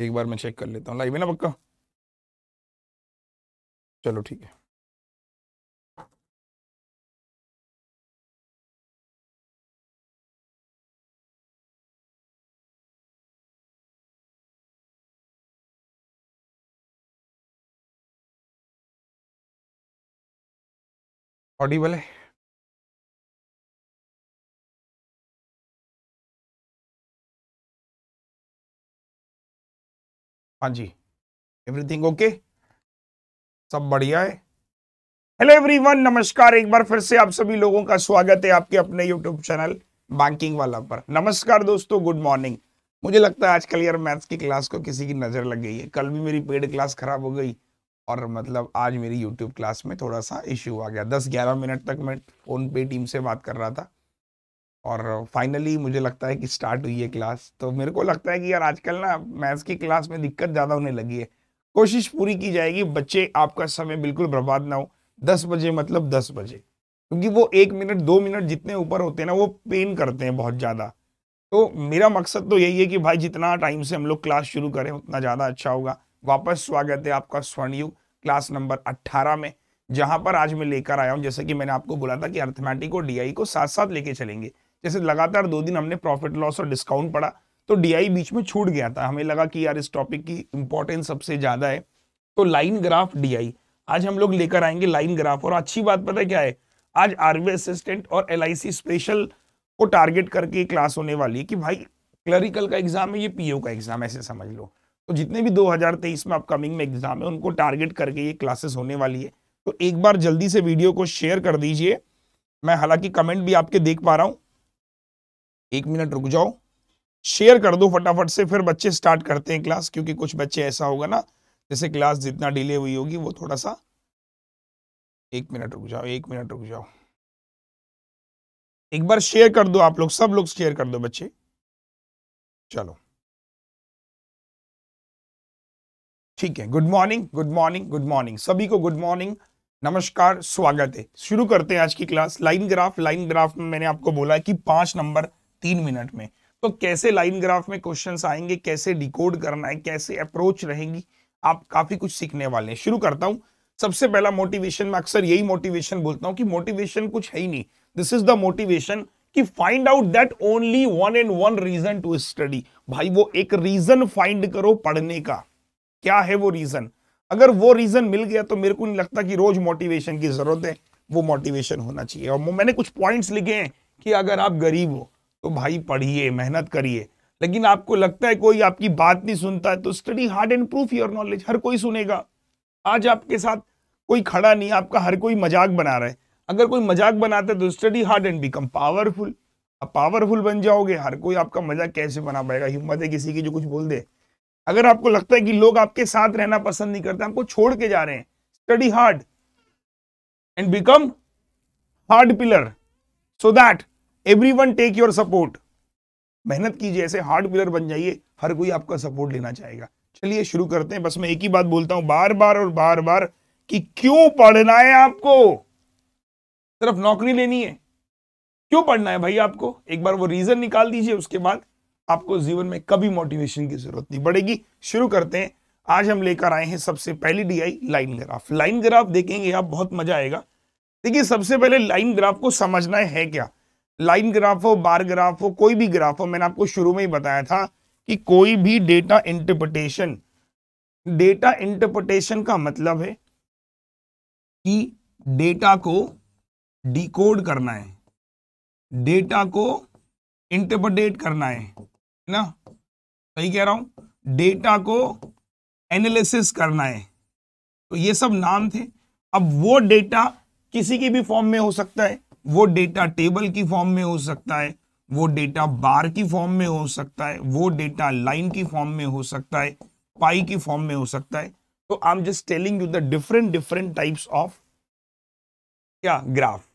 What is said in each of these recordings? एक बार मैं चेक कर लेता हूँ। लाइव है ना पक्का? चलो ठीक है। ऑडिबल है? हाँ जी, एवरीथिंग ओके, सब बढ़िया है। हेलो एवरीवन, नमस्कार, एक बार फिर से आप सभी लोगों का स्वागत है आपके अपने यूट्यूब चैनल बैंकिंग वाला पर। नमस्कार दोस्तों, गुड मॉर्निंग। मुझे लगता है आजकल यार मैथ्स की क्लास को किसी की नज़र लग गई है। कल भी मेरी पेड क्लास खराब हो गई और मतलब आज मेरी यूट्यूब क्लास में थोड़ा सा इश्यू आ गया। 10-11 मिनट तक मैं फ़ोन पे टीम से बात कर रहा था और फाइनली मुझे लगता है कि स्टार्ट हुई है क्लास। तो मेरे को लगता है कि यार आजकल ना मैथ्स की क्लास में दिक्कत ज़्यादा होने लगी है। कोशिश पूरी की जाएगी बच्चे, आपका समय बिल्कुल बर्बाद ना हो। 10 बजे मतलब 10 बजे, क्योंकि वो 1 मिनट 2 मिनट जितने ऊपर होते हैं ना वो पेन करते हैं बहुत ज़्यादा। तो मेरा मकसद तो यही है कि भाई जितना टाइम से हम लोग क्लास शुरू करें उतना ज़्यादा अच्छा होगा। वापस स्वागत है आपका स्वर्णयुग क्लास नंबर 18 में, जहां पर आज मैं लेकर आया हूं, जैसे कि मैंने आपको बोला था कि अरिथमेटिक और डीआई को साथ साथ लेके चलेंगे। जैसे लगातार 2 दिन हमने प्रॉफिट लॉस और डिस्काउंट पढ़ा तो डीआई बीच में छूट गया था। हमें लगा कि यार इस टॉपिक की इंपॉर्टेंस सबसे ज़्यादा है, तो लाइन ग्राफ डीआई आज हम लोग लेकर आएंगे, लाइन ग्राफ। और अच्छी बात पता है क्या है, आज आरबीआई असिस्टेंट और LIC स्पेशल को टारगेट करके क्लास होने वाली है कि भाई क्लरिकल का एग्जाम है, ये PO का एग्जाम, ऐसे समझ लो। तो जितने भी 2023 में अपकमिंग में एग्जाम है उनको टारगेट करके ये क्लासेस होने वाली है। तो एक बार जल्दी से वीडियो को शेयर कर दीजिए। मैं हालांकि कमेंट भी आपके देख पा रहा हूँ, 1 मिनट रुक जाओ, शेयर कर दो फटाफट से, फिर बच्चे स्टार्ट करते हैं क्लास। क्योंकि कुछ बच्चे ऐसा होगा ना जैसे क्लास जितना डिले हुई होगी वो थोड़ा सा, 1 मिनट रुक जाओ, 1 मिनट रुक जाओ, एक बार शेयर कर दो आप लोग, सब लोग शेयर कर दो बच्चे। चलो ठीक है, good morning good morning good morning सभी को, गुड मॉर्निंग, नमस्कार, स्वागत है। शुरू करते हैं आज की class, line graph. Line graph में मैंने आपको बोला है कि 5 नंबर 3 मिनट में, तो कैसे लाइन ग्राफ में क्वेश्चंस आएंगे, कैसे डिकोड करना है, कैसे अप्रोच रहेगी, आप काफी कुछ सीखने वाले हैं। शुरू करता हूँ। सबसे पहला मोटिवेशन, मैं अक्सर यही मोटिवेशन बोलता हूँ कि मोटिवेशन कुछ है ही नहीं, दिस इज द मोटिवेशन कि find out that only one and one reason to study. भाई वो एक रीजन फाइंड करो पढ़ने का, क्या है वो रीजन। अगर वो रीजन मिल गया तो मेरे को नहीं लगता कि रोज मोटिवेशन की जरूरत है, वो मोटिवेशन होना चाहिए। और मैंने कुछ पॉइंट्स लिखे हैं कि अगर आप गरीब हो तो भाई पढ़िए, मेहनत करिए। लेकिन आपको लगता है कोई आपकी बात नहीं सुनता है तो study hard and proof your knowledge. हर कोई सुनेगा, आज आपके साथ कोई खड़ा नहीं, आपका हर कोई मजाक बना रहा है। अगर कोई मजाक बनाता है तो study hard and become powerful, आप पावरफुल बन जाओगे। हर कोई आपका मजाक कैसे बना पाएगा, हिम्मत है किसी की जो कुछ बोल दे। अगर आपको लगता है कि लोग आपके साथ रहना पसंद नहीं करते, आपको छोड़ के जा रहे हैं, study hard and become hard pillar so that everyone take your support. मेहनत कीजिए, ऐसे हार्ड पिलर बन जाइए, हर कोई आपका सपोर्ट लेना चाहेगा। चलिए शुरू करते हैं। बस मैं एक ही बात बोलता हूं बार बार कि क्यों पढ़ना है आपको, सिर्फ नौकरी लेनी है? क्यों पढ़ना है भाई आपको? एक बार वो रीजन निकाल दीजिए, उसके बाद आपको जीवन में कभी मोटिवेशन की जरूरत नहीं पड़ेगी। शुरू करते हैं। आज हम लेकर आए हैं सबसे पहली DI, line graph. Line graph देखेंगे आप, बहुत मजा आएगा। देखिए सबसे पहले लाइन ग्राफ को समझना है क्या। लाइन ग्राफ हो, बार ग्राफ हो, कोई भी ग्राफ हो, मैंने आपको शुरू में ही बताया था कि कोई भी डेटा इंटरप्रिटेशन, डेटा इंटरप्रिटेशन का मतलब है कि डेटा को डिकोड करना है, डेटा को इंटरप्रिटेट करना है ना, सही कह रहा हूं, डेटा को एनालिसिस करना है। तो ये सब नाम थे। अब वो डेटा किसी की भी फॉर्म में हो सकता है, वो डेटा टेबल की फॉर्म में हो सकता है, वो डेटा बार की फॉर्म में हो सकता है, वो डेटा लाइन की फॉर्म में हो सकता है, पाई की फॉर्म में हो सकता है। तो I am just telling you the different types of क्या ग्राफ।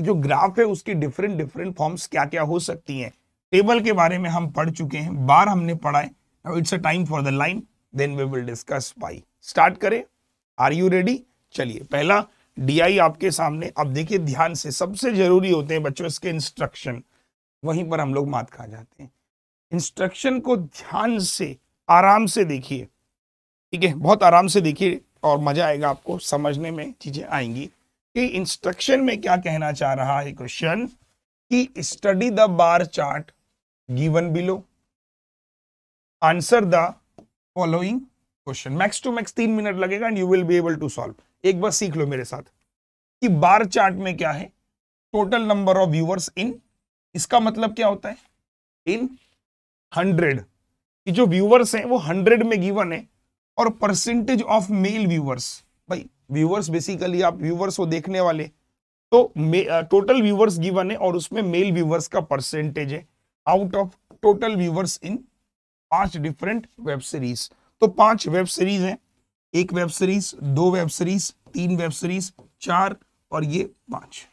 जो ग्राफ है उसकी डिफरेंट फॉर्म्स क्या क्या हो सकती हैं। टेबल के बारे में हम पढ़ चुके हैं, बार हमने पढ़ा है, now it's a time for the line, then we will discuss pie. Start करें, आर यू रेडी? चलिए पहला डीआई आपके सामने। अब देखिए ध्यान से, सबसे जरूरी होते हैं बच्चों इसके इंस्ट्रक्शन, वहीं पर हम लोग मात खा जाते हैं। इंस्ट्रक्शन को ध्यान से आराम से देखिए, ठीक है, बहुत आराम से देखिए और मज़ा आएगा आपको, समझने में चीज़ें आएंगी कि इंस्ट्रक्शन में क्या कहना चाह रहा है क्वेश्चन, कि study the bar chart given below, answer the following question. Max to max 3 minute लगेगा and you will be able to solve. एक बार सीख लो मेरे साथ कि बार चार्ट में क्या है, total number of viewers in, इसका मतलब क्या होता है, इन 100, कि जो व्यूअर्स हैं वो 100 में गिवन है, और परसेंटेज ऑफ मेल व्यूअर्स, भाई व्यूअर्स बेसिकली आप व्यूअर्स को देखने वाले, तो टोटल व्यूअर्स गिवन है और उसमें मेल व्यूअर्स का परसेंटेज है out of total viewers in 5 different web series. तो 5 वेब सीरीज हैं, 1 web series, 2 web series, 3 web series, 4 और ये 5।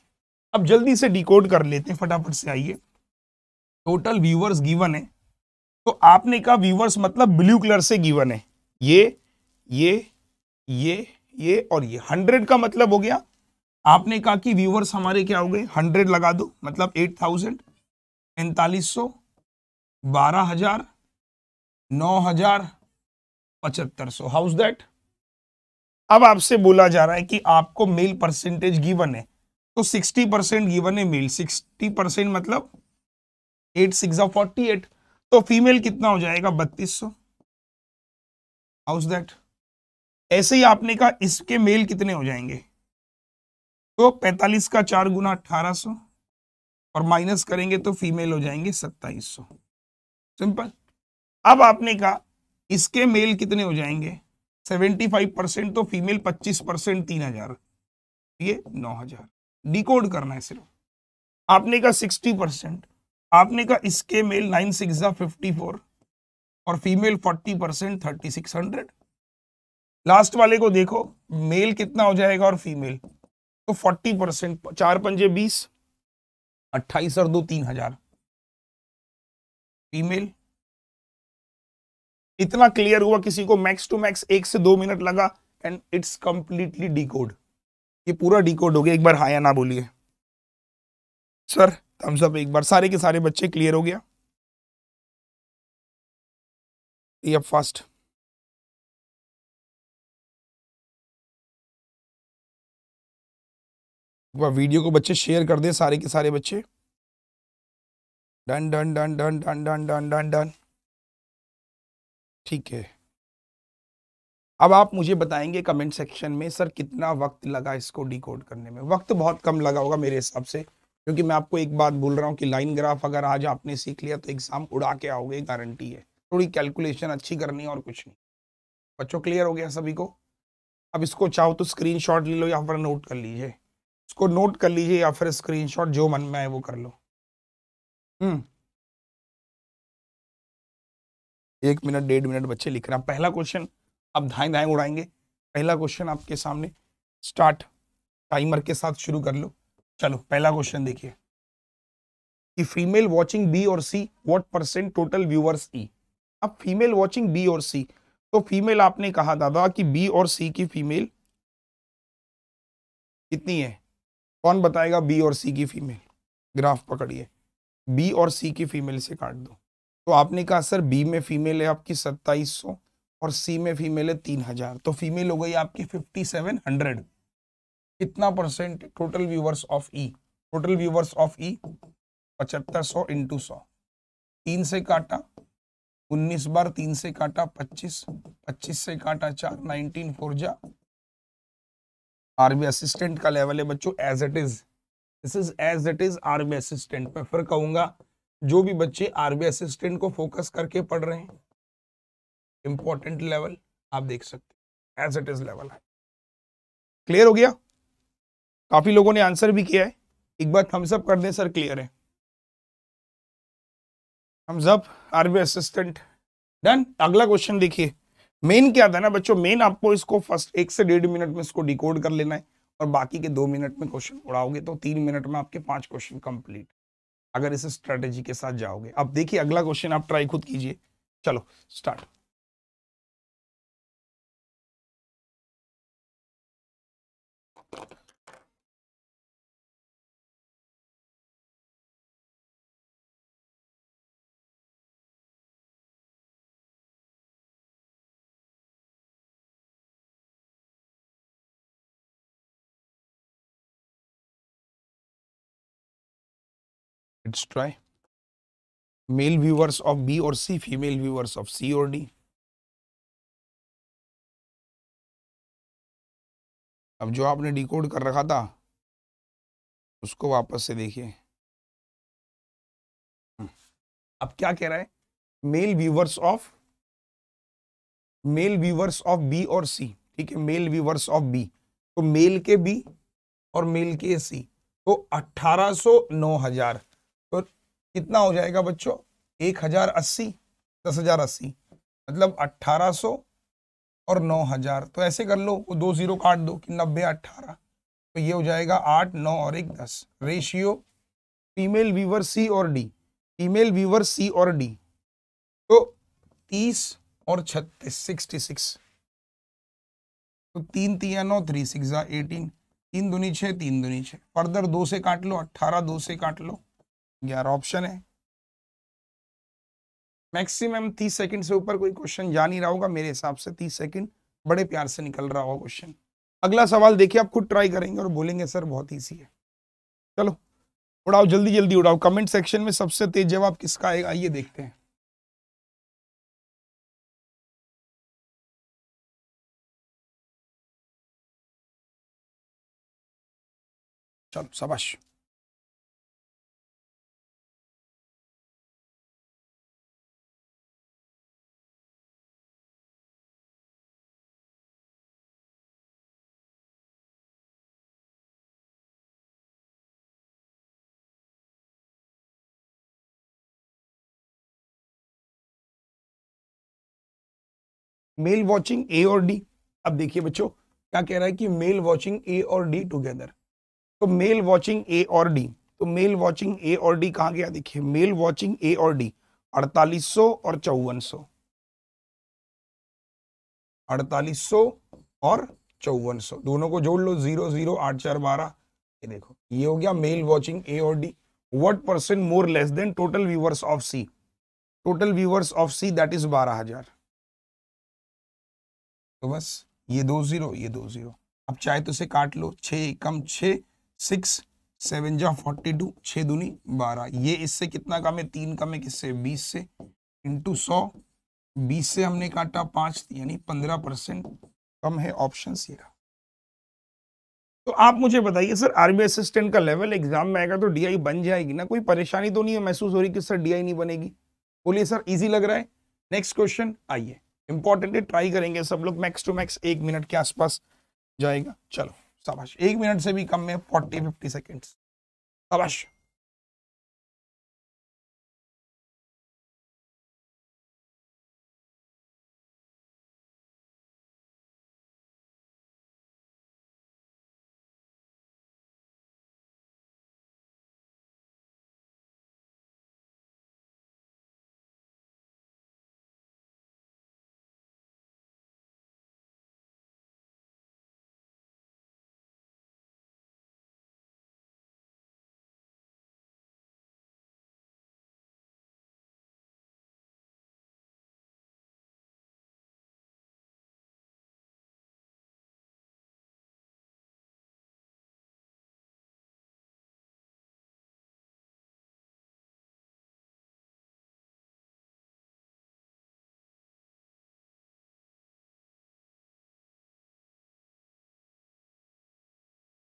अब जल्दी से डिकोड कर लेते हैं, फटाफट से आइए। टोटल व्यूअर्स गिवन है, तो आपने कहा व्यूअर्स मतलब ब्लू कलर से गिवन है, ये और ये। 100 का मतलब हो गया, आपने कहा कि व्यूअर्स हमारे क्या हो गए, 100 लगा दो मतलब 8000, 4500, 12000, 9000, 7500। How is that? अब आपसे बोला जा रहा है कि आपको मेल परसेंटेज गिवन है, तो 60% गिवन है मेल, 60% मतलब 8×6 = 48, तो फीमेल कितना हो जाएगा, 3200। How is that? ऐसे ही आपने कहा इसके मेल कितने हो जाएंगे, तो 45 का 4 गुना 1800 और माइनस करेंगे तो फीमेल हो जाएंगे 2700, सिंपल। अब आपने कहा इसके मेल कितने हो जाएंगे, 75%, तो फीमेल 25%, 3000, ये 9000। डिकोड करना है सिर्फ। आपने कहा 60%, आपने कहा इसके मेल 9×6 = 54 और फीमेल 40%, 3600। लास्ट वाले को देखो, मेल कितना हो जाएगा और फीमेल, तो 40%, 4×5 = 20, 28 और 2 = 3000 फीमेल। इतना क्लियर हुआ? किसी को मैक्स टू मैक्स 1 से 2 मिनट लगा एंड इट्स कंप्लीटली डिकोड। ये पूरा डिकोड हो गया। एक बार हाँ या ना बोलिए सर, थम्स अप एक बार। सारे के सारे बच्चे क्लियर हो गया? ये फास्ट वीडियो को बच्चे शेयर कर दे, सारे के सारे बच्चे। Done done done done done done done done done. ठीक है, अब आप मुझे बताएंगे कमेंट सेक्शन में, सर कितना वक्त लगा इसको डिकोड करने में। वक्त बहुत कम लगा होगा मेरे हिसाब से, क्योंकि मैं आपको एक बात बोल रहा हूँ कि लाइन ग्राफ अगर आज आपने सीख लिया तो एग्जाम उड़ा के आओगे, गारंटी है। थोड़ी कैलकुलेशन अच्छी करनी है और कुछ नहीं। बच्चों क्लियर हो गया सभी को? अब इसको चाहो तो स्क्रीनशॉट ले लो या फिर नोट कर लीजिए, इसको नोट कर लीजिए या फिर स्क्रीनशॉट, जो मन में आए वो कर लो। एक मिनट 1.5 मिनट बच्चे लिख रहे हैं। पहला क्वेश्चन आप धाएं उड़ाएंगे। पहला क्वेश्चन आपके सामने, स्टार्ट टाइमर के साथ शुरू कर लो। चलो पहला क्वेश्चन देखिए कि फीमेल वॉचिंग बी और C, what percent total viewers E. अब फीमेल वॉचिंग बी और सी, तो फीमेल आपने कहा दादा कि बी और सी की फीमेल कितनी है? कौन बताएगा बी और सी की फीमेल? ग्राफ पकड़िए, बी और सी की फीमेल से काट दो। तो आपने कहा सर बी में फीमेल है आपकी 2700 और सी में फीमेल है 3000, तो फीमेल हो गई आपकी 5700। कितना percent total viewers of E? Total viewers of E 7500 × 100, 3 से काटा 19 बार, 3 से काटा 25, 25 से काटा 4, 19 4 जा। आरबी असिस्टेंट का लेवल है बच्चों, as it is, this is as it is RB assistant. मैं फिर कहूंगा जो भी बच्चे आरबी असिस्टेंट को फोकस करके पढ़ रहे हैं, इंपॉर्टेंट लेवल आप देख सकते हैं, एज इट इज लेवल है। क्लियर हो गया? काफी लोगों ने आंसर भी किया है। एक बार थम्स अप कर दें, सर क्लियर है, thumbs up. RB assistant done. अगला क्वेश्चन देखिए, मेन क्या था ना बच्चों, मेन आपको इसको फर्स्ट 1 से 1.5 मिनट में इसको डिकोड कर लेना है और बाकी के 2 मिनट में क्वेश्चन उड़ाओगे तो 3 मिनट में आपके 5 क्वेश्चन कंप्लीट, अगर इस स्ट्रेटेजी के साथ जाओगे। अब देखिए अगला क्वेश्चन आप ट्राई खुद कीजिए। चलो start. Let's try. Male viewers of B or C, female viewers of C or D. अब जो आपने डिकोड कर रखा था उसको वापस से देखिए। अब क्या कह रहा है? मेल व्यूवर्स ऑफ बी और सी। ठीक है, मेल व्यूवर्स ऑफ बी, तो मेल के बी और मेल के सी, तो 1800 9000, तो कितना हो जाएगा बच्चों? 1080, 10080, मतलब 1800 और 9000। तो ऐसे कर लो, वो 2 0 काट दो कि 90 18, तो ये हो जाएगा 8 9 और 1 10। रेशियो फीमेल व्यूवर सी और डी, फीमेल व्यूवर सी और डी, तो 30 और 36, 66, तो 3 3 9 3 6 18, 3 दूनी 6, 3 दूनी 6, फर्दर 2 से काट लो, 18 2 से काट लो, 11 ऑप्शन है। मैक्सिमम 30 सेकंड से ऊपर कोई क्वेश्चन जा नहीं रहा होगा मेरे हिसाब से, 30 सेकंड बड़े प्यार से निकल रहा होगा क्वेश्चन। अगला सवाल देखिए, आप खुद ट्राई करेंगे और बोलेंगे सर बहुत ईजी है। चलो उड़ाओ, जल्दी जल्दी उड़ाओ। कमेंट सेक्शन में सबसे तेज जवाब किसका आएगा ये देखते हैं। चलो शाबाश। मेल वॉचिंग ए और डी। अब देखिए बच्चों क्या कह रहा है कि मेल वॉचिंग ए और डी टुगेदर, तो मेल वॉचिंग ए और डी, तो मेल वॉचिंग ए और डी कहाँ गया देखिए? मेल वॉचिंग ए और डी 4800 और 5400, 4800 और 5400, दोनों को जोड़ लो, 00 8 4 12, ये देखो ये हो गया मेल वॉचिंग ए और D. What percent more less than total viewers of C, total viewers of C that is 12000। तो बस ये 20, ये 20, अब चाहे तो इसे काट लो, 6 कम 6 6 7 जा 42, 6 दूनी 12, ये इससे कितना कम है? 3 कम है, किससे? 20 से, इंटू 100, 20 से हमने काटा 5, यानी 15% कम है। ऑप्शन सी का। तो आप मुझे बताइए सर आरबीआई असिस्टेंट का लेवल एग्जाम में आएगा तो डीआई बन जाएगी ना, कोई परेशानी तो नहीं है महसूस हो रही कि सर डीआई नहीं बनेगी? बोलिए सर ईजी लग रहा है। नेक्स्ट क्वेश्चन आइए, इंपॉर्टेंट है, ट्राई करेंगे सब लोग। मैक्स टू मैक्स 1 मिनट के आसपास जाएगा। चलो शाबाश, 1 मिनट से भी कम में 40-50 सेकेंड्स, शाबाश।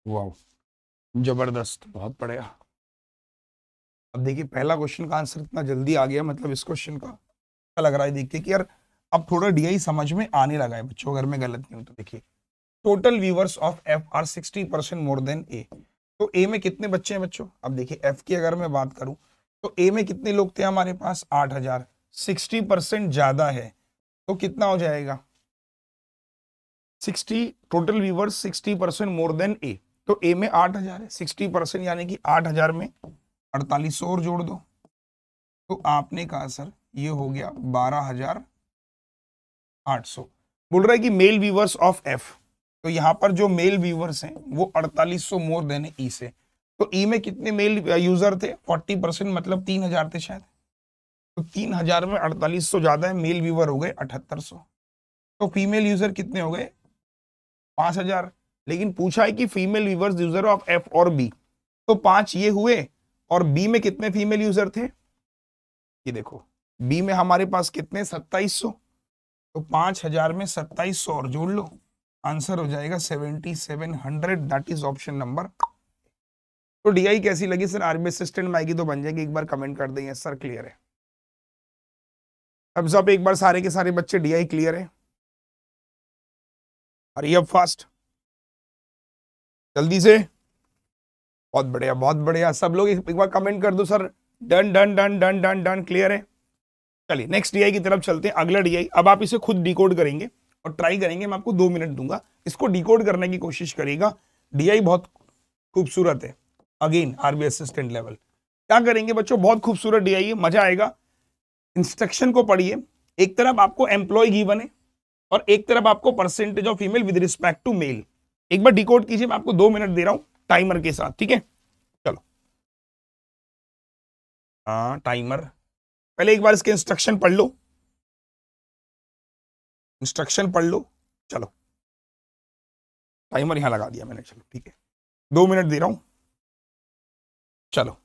वाओ जबरदस्त, बहुत बढ़िया। अब देखिए पहला क्वेश्चन का आंसर इतना जल्दी आ गया, मतलब इस क्वेश्चन का अच्छा लग रहा है देख के कि यार अब थोड़ा डीआई समझ में आने लगा है बच्चों, अगर मैं गलत नहीं हूं तो। देखिए total viewers of F are 60% more than A, तो ए में कितने बच्चे हैं बच्चों? अब देखिए एफ की अगर मैं बात करूं तो ए में कितने लोग थे हमारे पास? 8000, 60% ज्यादा है, तो कितना हो जाएगा? 60 total viewers 60% more than A, तो ए में 8000 है, 60% यानी कि 8000 में 4800 और जोड़ दो, तो आपने कहा सर ये हो गया 12800। बोल रहा है कि मेल व्यूवर्स ऑफ एफ, तो यहाँ पर जो मेल व्यूवर्स हैं वो 4800 मोर देन ई से, तो ई में कितने मेल यूजर थे? 40%, मतलब 3000 थे शायद, तो 3000 में 4800 ज्यादा है, मेल व्यूवर हो गए 7800, तो फीमेल यूजर कितने हो गए? 5000। लेकिन पूछा है कि female viewers user of F और बी, तो 5 ये हुए और बी में कितने फीमेल यूजर थे, ये देखो बी में हमारे पास कितने 2700, तो 5000 में 2700 और जोड़ लो, आंसर हो जाएगा 7700। That is option number. तो डीआई कैसी लगी सर? आरबीआई असिस्टेंट में आएगी तो बन जाएगी, एक बार कमेंट कर देंगे सर क्लियर है। अब सब एक बार सारे के सारे बच्चे डीआई क्लियर है? हरी अब फास्ट, जल्दी से, बहुत बढ़िया बहुत बढ़िया। सब लोग एक बार कमेंट कर दो sir done done done done done done, clear है। चलिए नेक्स्ट डीआई की तरफ चलते हैं। अगला डीआई अब आप इसे खुद डिकोड करेंगे और ट्राई करेंगे, मैं आपको 2 मिनट दूंगा, इसको डिकोड करने की कोशिश करिएगा। डीआई बहुत खूबसूरत है, अगेन आरबीआई असिस्टेंट लेवल। क्या करेंगे बच्चों, बहुत खूबसूरत डीआई है, मजा आएगा। इंस्ट्रक्शन को पढ़िए, एक तरफ आपको एम्प्लॉय गिवन है और एक तरफ आपको percentage of female with respect to male. एक बार डिकोड कीजिए, मैं आपको 2 मिनट दे रहा हूं टाइमर के साथ, ठीक है। चलो हाँ टाइमर, पहले एक बार इसके इंस्ट्रक्शन पढ़ लो, इंस्ट्रक्शन पढ़ लो। चलो टाइमर यहां लगा दिया मैंने, चलो ठीक है 2 मिनट दे रहा हूं। चलो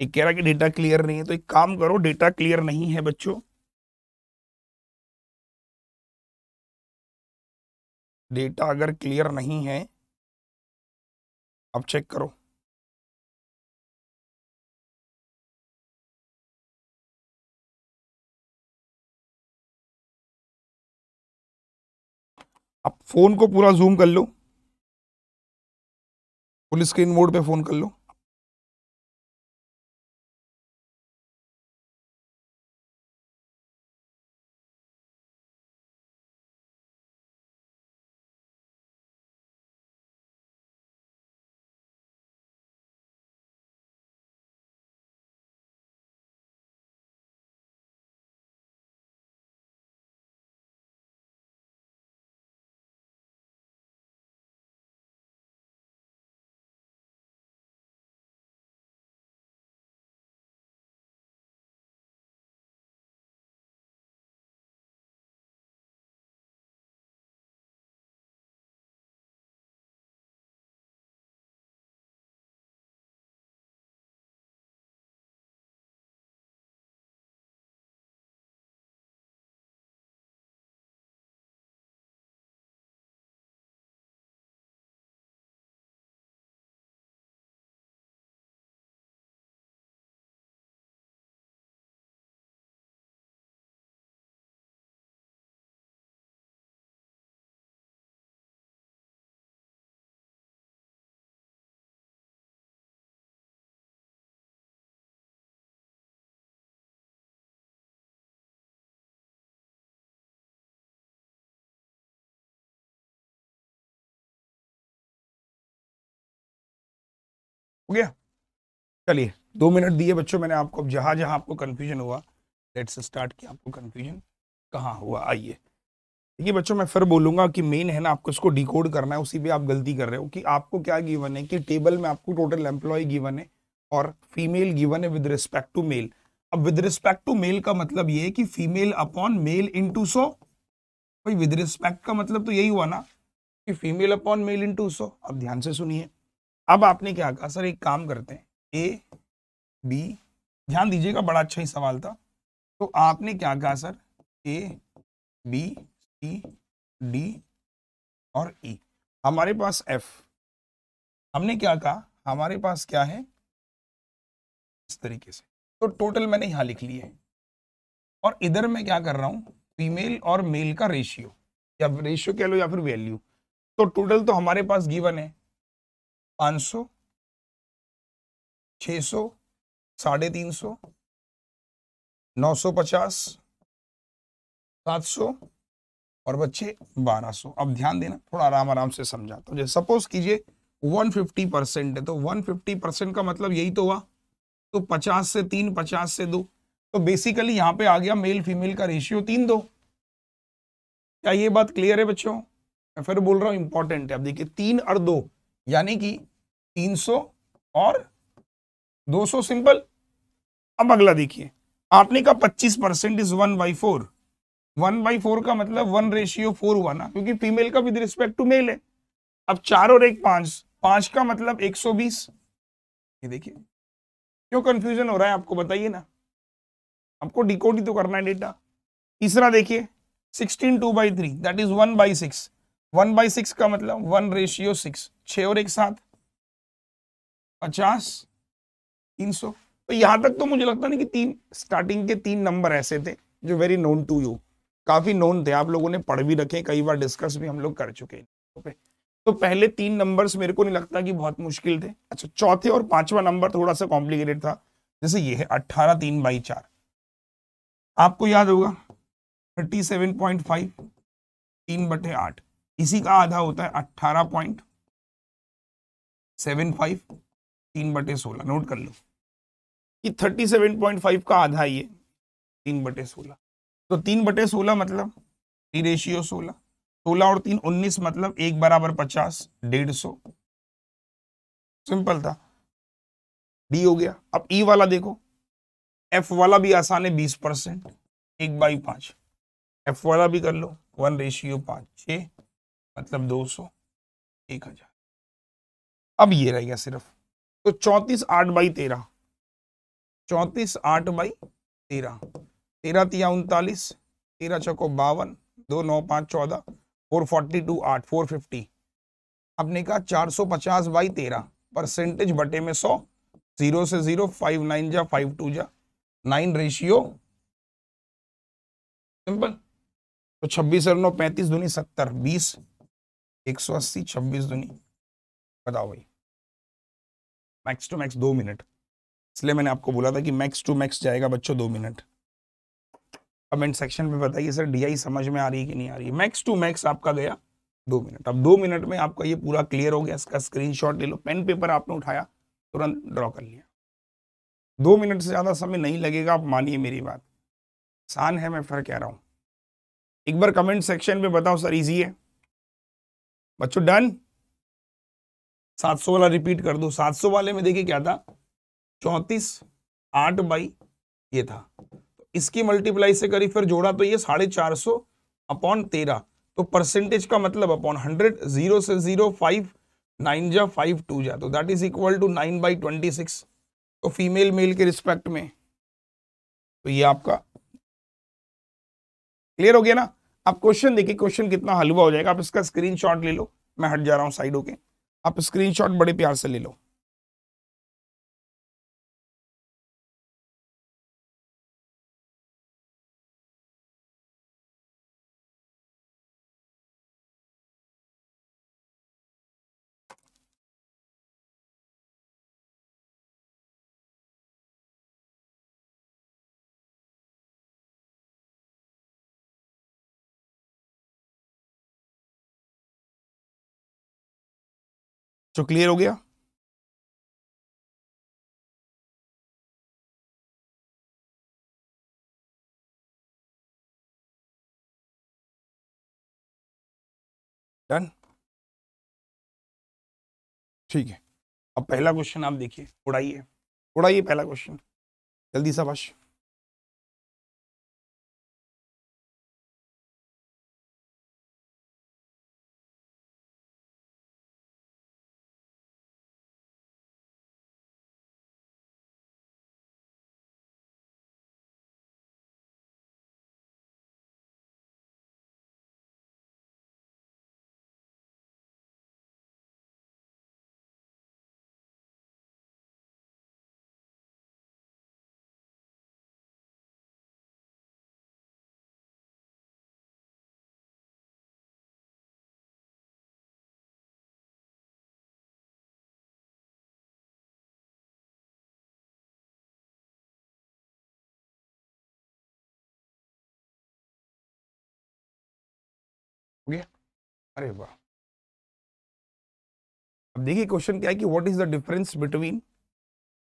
एक कह रहा कि डेटा क्लियर नहीं है, तो एक काम करो, डेटा क्लियर नहीं है बच्चों, डेटा अगर क्लियर नहीं है आप चेक करो। आप फोन को पूरा जूम कर लो, फुल स्क्रीन मोड पे फोन कर लो। हो गया, चलिए 2 मिनट दिए बच्चों मैंने आपको। अब जहाँ जहाँ आपको कन्फ्यूजन हुआ, लेट्स स्टार्ट कि आपको कन्फ्यूजन कहाँ हुआ। आइए देखिए बच्चों, मैं फिर बोलूँगा कि मेन है ना आपको इसको डिकोड करना है, उसी पे आप गलती कर रहे हो कि आपको क्या गिवन है कि टेबल में आपको टोटल एम्प्लॉय गिवन है और फीमेल गिवन है विद रिस्पेक्ट टू मेल। अब विद रिस्पेक्ट टू मेल का मतलब ये है कि फीमेल अपॉन मेल इंटू 100। भाई विद रिस्पेक्ट का मतलब तो यही हुआ ना कि फीमेल अपॉन मेल इंटू 100। अब ध्यान से सुनिए, अब आपने क्या कहा सर एक काम करते हैं ए बी, ध्यान दीजिएगा बड़ा अच्छा ही सवाल था। तो आपने क्या कहा sir A B C D और ई, हमारे पास एफ, हमने क्या कहा हमारे पास क्या है इस तरीके से, तो टोटल मैंने यहाँ लिख ली है। और इधर मैं क्या कर रहा हूँ फीमेल और मेल का रेशियो, या रेशियो कह लो या फिर वैल्यू। तो टोटल तो हमारे पास गिवन है 500, 600, 350, 950, 700 और बच्चे 1200। अब ध्यान देना, थोड़ा आराम आराम से समझाता हूँ। जैसे सपोज कीजिए 150% है, तो 150% का मतलब यही तो हुआ, तो 50 से 3, 50 से 2, तो बेसिकली यहाँ पे आ गया मेल फीमेल का रेशियो 3:2। क्या ये बात क्लियर है बच्चों? मैं फिर बोल रहा हूँ इंपॉर्टेंट है। अब देखिए 3 और 2 यानी कि 300 और 200 सिंपल। अब अगला देखिए आपने कहा 25% इज 1/4। 1/4 का मतलब 1:4 हुआ ना, क्योंकि फीमेल का विद रिस्पेक्ट टू मेल है। अब 4 और 1 5 का मतलब 120। ये देखिए क्यों कंफ्यूजन हो रहा है आपको, बताइए ना, आपको डिकोड ही तो करना है डेटा। तीसरा देखिए 16 2/3 दैट इज 1/6। 1/6 का मतलब 1:6। 6 और 1 7, 50 300। तो यहाँ तक तो मुझे लगता नहीं कि स्टार्टिंग के तीन नंबर ऐसे थे जो वेरी नोन टू यू, काफी नोन थे, आप लोगों ने पढ़ भी रखे, कई बार डिस्कस भी हम लोग कर चुके हैं। ओके, तो पहले 3 नंबर्स मेरे को नहीं लगता कि बहुत मुश्किल थे। अच्छा, 4वां और 5वां नंबर थोड़ा सा कॉम्प्लिकेटेड था। जैसे ये है 18 3/4, आपको याद होगा 37.5, 3/8, इसी का आधा होता है 18.75, 3/16। नोट कर लो कि 37.5 का आधा ये 3/16। तो 3/16 मतलब 3:16, 16 और 3 19 मतलब 1 = 50, 150। सिंपल था, डी हो गया। अब ई वाला देखो, एफ वाला भी आसान है, 20%, 1/5। एफ वाला भी कर लो, 1:5, 6 मतलब 200, 1000। अब ये रह गया सिर्फ। तो 34 8/13, 34 8/13, 13 3 39, 13 6 52, 2 9 5 14, 442 8, 450। आपने कहा 450/13, परसेंटेज बटे में 100, 0 से 0, 5 9 जा 5 2 जा, 9:4। सिंपल। तो 26 और 9 35 दूनी 70, 20, 180, 26 दूनी, बताओ भाई। मैक्स टू मैक्स 2 मिनट, इसलिए मैंने आपको बोला था कि मैक्स टू मैक्स जाएगा बच्चों 2 मिनट। कमेंट सेक्शन में बताइए सर डीआई समझ में आ रही है कि नहीं आ रही है। मैक्स टू मैक्स आपका गया 2 मिनट। अब 2 मिनट में आपका ये पूरा क्लियर हो गया। इसका स्क्रीनशॉट ले लो, पेन पेपर आपने उठाया, तुरंत ड्रॉ कर लिया। 2 मिनट से ज़्यादा समय नहीं लगेगा, आप मानिए मेरी बात। आसान है, मैं फिर कह रहा हूँ। एक बार कमेंट सेक्शन में बताओ सर इजी है बच्चों। डन। 700 वाला रिपीट कर दो। 700 वाले में देखिए क्या था, 34 8 ये था, इसकी मल्टीप्लाई से करी फिर जोड़ा तो ये 450/13। तो परसेंटेज का मतलब अपॉन 100, 0 से 0, 5 9 जा 5 2 जा, तो दैट इज इक्वल टू 9/26। तो फीमेल मेल के रिस्पेक्ट में, तो ये आपका क्लियर हो गया ना। आप क्वेश्चन देखिए, क्वेश्चन कितना हलवा हो जाएगा। आप इसका स्क्रीनशॉट ले लो, मैं हट जा रहा हूँ साइड होके, आप स्क्रीनशॉट बड़े प्यार से ले लो। तो क्लियर हो गया। डन, ठीक है। अब पहला क्वेश्चन आप देखिए, उड़ाइए पहला क्वेश्चन जल्दी, शाबाश। अरे वाह। अब देखिए क्वेश्चन क्या है कि what is the difference between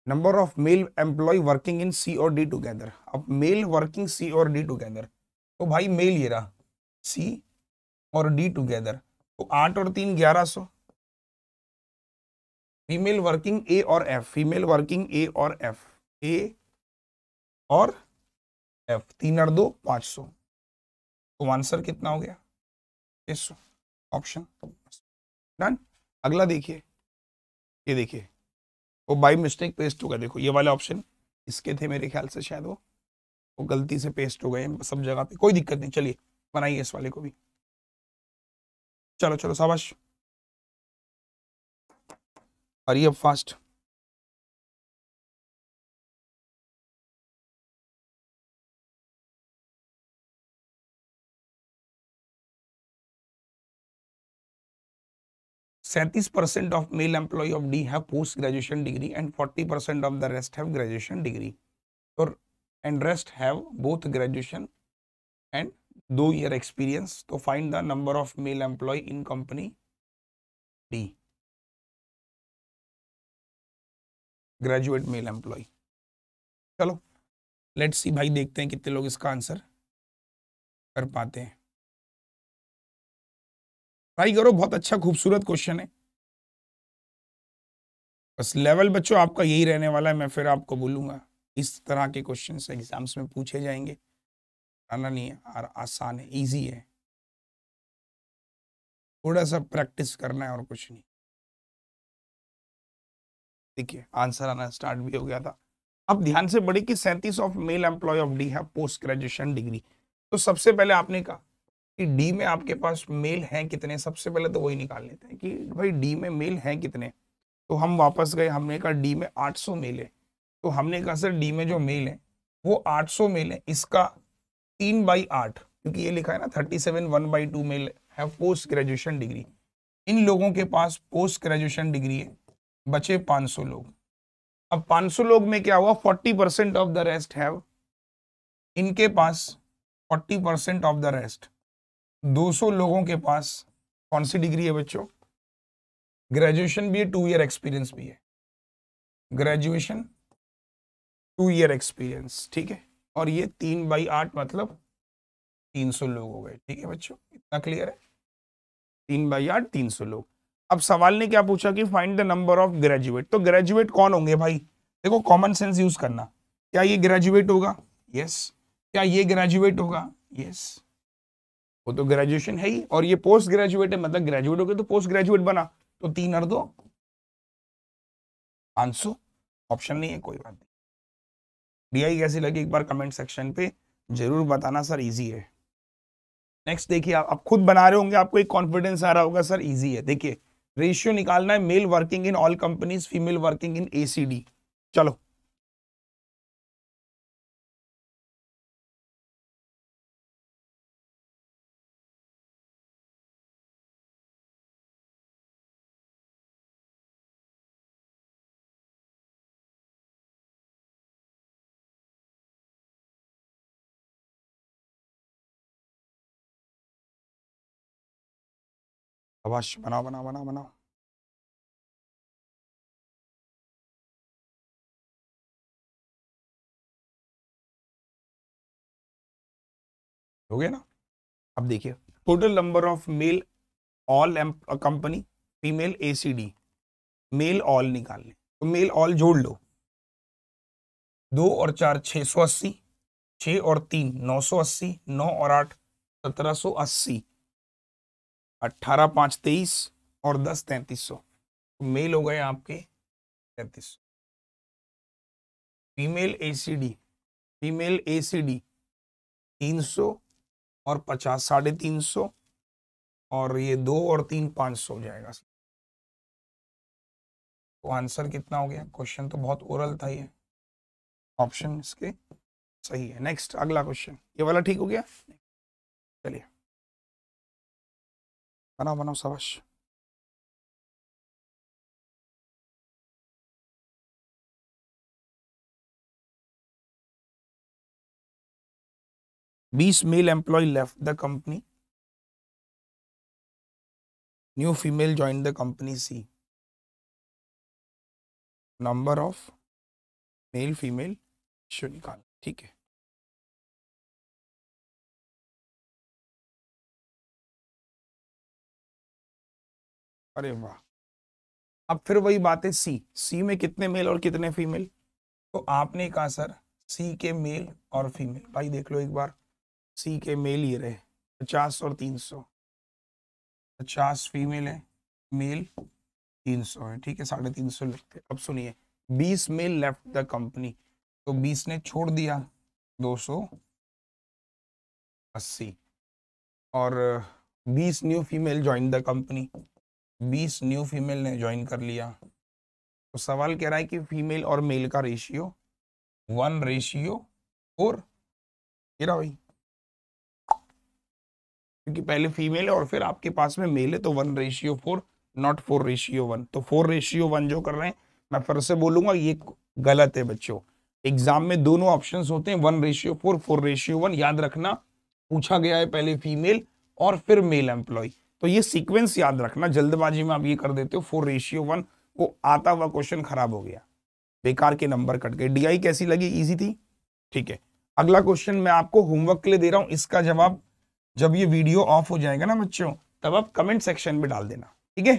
number of male employ working in C और डी टुगेदर। अब मेल वर्किंग सी और डी टुगेदर, तो भाई मेल ये रहा, सी और डी टुगेदर, तो 8 और 3 1100। फीमेल वर्किंग ए और एफ, फीमेल वर्किंग ए और एफ, ए और एफ, 3 और 2 500। तो आंसर कितना हो गया 600। Option done. अगला देखिए, ये देखिए वो बाय मिस्टेक पेस्ट हो गया। देखो ये वाले ऑप्शन इसके थे मेरे ख्याल से, शायद वो गलती से पेस्ट हो गए सब जगह पे, कोई दिक्कत नहीं। चलिए बनाइए इस वाले को भी, चलो चलो शाबाश। और ये fast "37% of male employee of D have post graduation degree and 40% of the rest have graduation degree or and rest have both graduation and 2 year experience, so find the number of male employee in company D graduate male employee." चलो let's see भाई, देखते हैं कितने लोग इसका answer कर पाते हैं। ट्राई करो, बहुत अच्छा खूबसूरत क्वेश्चन है। बस लेवल बच्चों आपका यही रहने वाला है, मैं फिर आपको बोलूँगा इस तरह के क्वेश्चंस एग्जाम्स में पूछे जाएंगे, आना नहीं है और आसान है, इजी है, थोड़ा सा प्रैक्टिस करना है और कुछ नहीं। देखिए आंसर आना स्टार्ट भी हो गया था। अब ध्यान से पढ़िए कि 37 of male employ of D है पोस्ट ग्रेजुएशन डिग्री। तो सबसे पहले आपने कहा कि डी में आपके पास मेल हैं कितने, सबसे पहले तो वही निकाल लेते हैं कि भाई डी में मेल हैं कितने। तो हम वापस गए, हमने कहा डी में 800 मेल है, तो हमने कहा सर डी में जो मेल है वो 800 मेल है, इसका 3/8 क्योंकि ये लिखा है ना 37 1/2 मेल है पोस्ट ग्रेजुएशन डिग्री। इन लोगों के पास पोस्ट ग्रेजुएशन डिग्री है, बचे 500 लोग। अब 500 लोग में क्या हुआ, 40% ऑफ द रेस्ट हैव, इनके पास 40% ऑफ द रेस्ट, 200 लोगों के पास कौन सी डिग्री है बच्चों, ग्रेजुएशन भी है 2 ईयर एक्सपीरियंस भी है, ग्रेजुएशन 2 ईयर एक्सपीरियंस, ठीक है। और ये 3/8 मतलब 300 लोग हो गए, ठीक है बच्चों, इतना क्लियर है। 3/8 300 लोग। अब सवाल ने क्या पूछा कि find the number of graduate. तो ग्रेजुएट कौन होंगे भाई, देखो कॉमन सेंस यूज करना। क्या ये ग्रेजुएट होगा, यस। क्या ये ग्रेजुएट होगा, यस। वो तो ग्रेजुएशन है ही, और ये पोस्ट ग्रेजुएट है मतलब ग्रेजुएट हो गए तो पोस्ट ग्रेजुएट बना, तो 3 और 2 500। ऑप्शन नहीं है कोई बात नहीं। डीआई कैसी लगी एक बार कमेंट सेक्शन पे जरूर बताना, सर इजी है। नेक्स्ट देखिए, आप खुद बना रहे होंगे, आपको एक कॉन्फिडेंस आ रहा होगा सर इजी है। देखिए रेशियो निकालना है, male working in all companies, female working in ACD. चलो आवाज बनाओ बनाओ बनाओ बनाओ। हो गया ना। अब देखिए total number of male all company, female ACD, male all निकालने, तो मेल ऑल जोड़ लो, 2 और 4 680, 6 और 3 980, 9 और 8 1780, 18 5 23 और 10 3300। तो मेल हो गए आपके 3300। फीमेल एसीडी, फीमेल एसीडी 300 और 50 350 और ये 2 और 3 500 हो जाएगा। तो आंसर कितना हो गया, क्वेश्चन तो बहुत ओरल था ये, ऑप्शन इसके सही है। नेक्स्ट अगला क्वेश्चन, ये वाला ठीक हो गया, चलिए बनाओ बनाओ सावश। "20 male employee left the company. New female joined the company C. Number of male female should निकाल, ठीक है। अरे वाह। अब फिर वही बात है, सी सी में कितने मेल और कितने फीमेल, तो आपने कहा सर सी के मेल और फीमेल। भाई देख लो एक बार, सी के मेल ये रहे 50 और 300, 50 फीमेल है, मेल 300 है, ठीक है 350 लिखते। अब सुनिए 20 मेल लेफ्ट द कंपनी, तो 20 ने छोड़ दिया 280, और 20 new female join the company, 20 new female ने ज्वाइन कर लिया। तो सवाल कह रहा है कि फीमेल और मेल का रेशियो 1:4 कह रहा भाई, क्योंकि पहले फीमेल है और फिर आपके पास में मेल है, तो 1:4 नॉट 4:1। तो 4:1 जो कर रहे हैं, मैं फिर से बोलूंगा ये गलत है बच्चों। एग्जाम में दोनों ऑप्शंस होते हैं, 1:4, 4:1 याद रखना। पूछा गया है पहले फीमेल और फिर मेल एम्प्लॉय, तो ये सीक्वेंस याद रखना। जल्दबाजी में आप ये कर देते हो 4:1, वो आता हुआ क्वेश्चन खराब हो गया, बेकार के नंबर कट गए। डीआई कैसी लगी, इजी थी, ठीक है। अगला क्वेश्चन मैं आपको होमवर्क के लिए दे रहा हूं, इसका जवाब जब ये वीडियो ऑफ हो जाएगा ना बच्चों, तब आप कमेंट सेक्शन में डाल देना, ठीक है।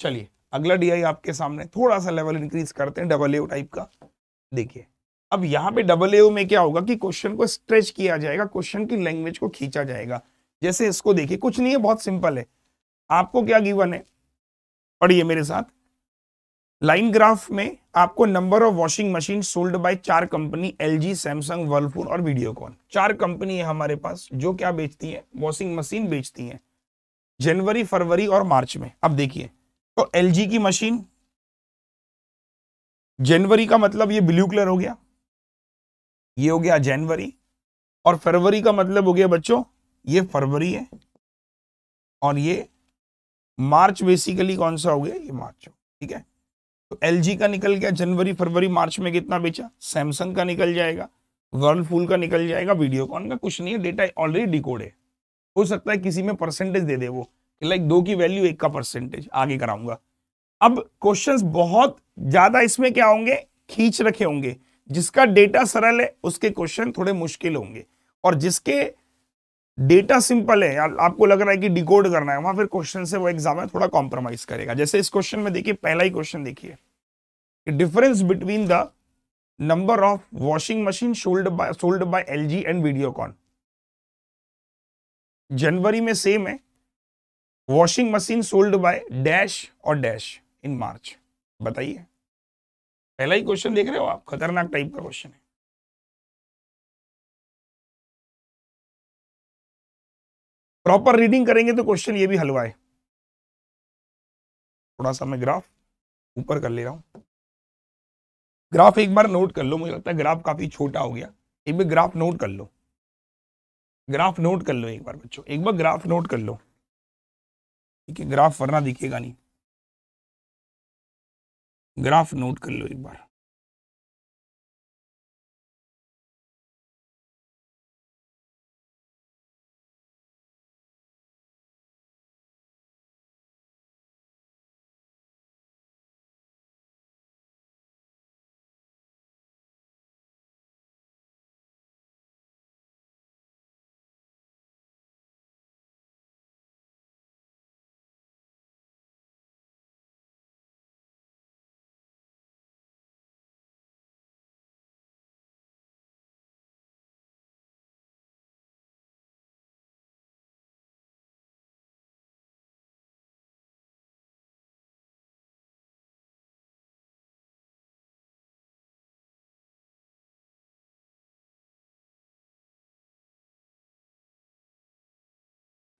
चलिए अगला डीआई आपके सामने, थोड़ा सा लेवल इंक्रीज करते हैं, AA टाइप का। देखिए अब यहाँ पे AA में क्या होगा कि क्वेश्चन को स्ट्रेच किया जाएगा, क्वेश्चन की लैंग्वेज को खींचा जाएगा। जैसे इसको देखिए, कुछ नहीं है, बहुत सिंपल है। आपको क्या गिवन है, पढ़िए मेरे साथ। लाइन ग्राफ में आपको number of washing machine sold by 4 company, LG, Samsung, Whirlpool और वीडियोकॉन। 4 कंपनी है हमारे पास जो क्या बेचती है, वॉशिंग मशीन बेचती है, जनवरी, फरवरी और मार्च में। अब देखिए तो LG की मशीन जनवरी का मतलब ये ब्लू कलर हो गया, ये हो गया जनवरी, और फरवरी का मतलब हो गया बच्चों ये फरवरी है, और ये मार्च बेसिकली कौन सा हो गया, ये मार्च, ठीक है। तो LG का निकल गया जनवरी, फरवरी, मार्च में कितना बेचा, सैमसंग का निकल जाएगा, वर्लपूल का निकल जाएगा, वीडियोकॉन का कुछ नहीं है, डेटा ऑलरेडी डिकोड है। हो सकता है किसी में परसेंटेज दे दे वो, लाइक 2 की वैल्यू 1 का परसेंटेज, आगे कराऊंगा। अब क्वेश्चंस बहुत ज्यादा इसमें क्या होंगे, खींच रखे होंगे। जिसका डेटा सरल है उसके क्वेश्चन थोड़े मुश्किल होंगे, और जिसके डेटा सिंपल है, आपको लग रहा है कि डिकोड करना है, वहां फिर क्वेश्चन से वो एग्जाम में थोड़ा कॉम्प्रोमाइज करेगा। जैसे इस क्वेश्चन में देखिए, पहला ही क्वेश्चन देखिए, difference between the number of washing machine sold by LG and Videocon. जनवरी में सेम है, washing machine sold by dash और डैश इन मार्च। बताइए, पहला ही क्वेश्चन देख रहे हो आप, खतरनाक टाइप का क्वेश्चन है। प्रॉपर रीडिंग करेंगे तो क्वेश्चन ये भी हलवा है। थोड़ा सा मैं ग्राफ ऊपर कर ले रहा हूं, ग्राफ एक बार नोट कर लो, मुझे लगता है ग्राफ काफी छोटा हो गया, एक बार ग्राफ नोट कर लो, ग्राफ नोट कर लो एक बार बच्चों, एक बार ग्राफ नोट कर लो, ठीक है। ग्राफ वरना दिखेगा नहीं, ग्राफ नोट कर लो एक बार।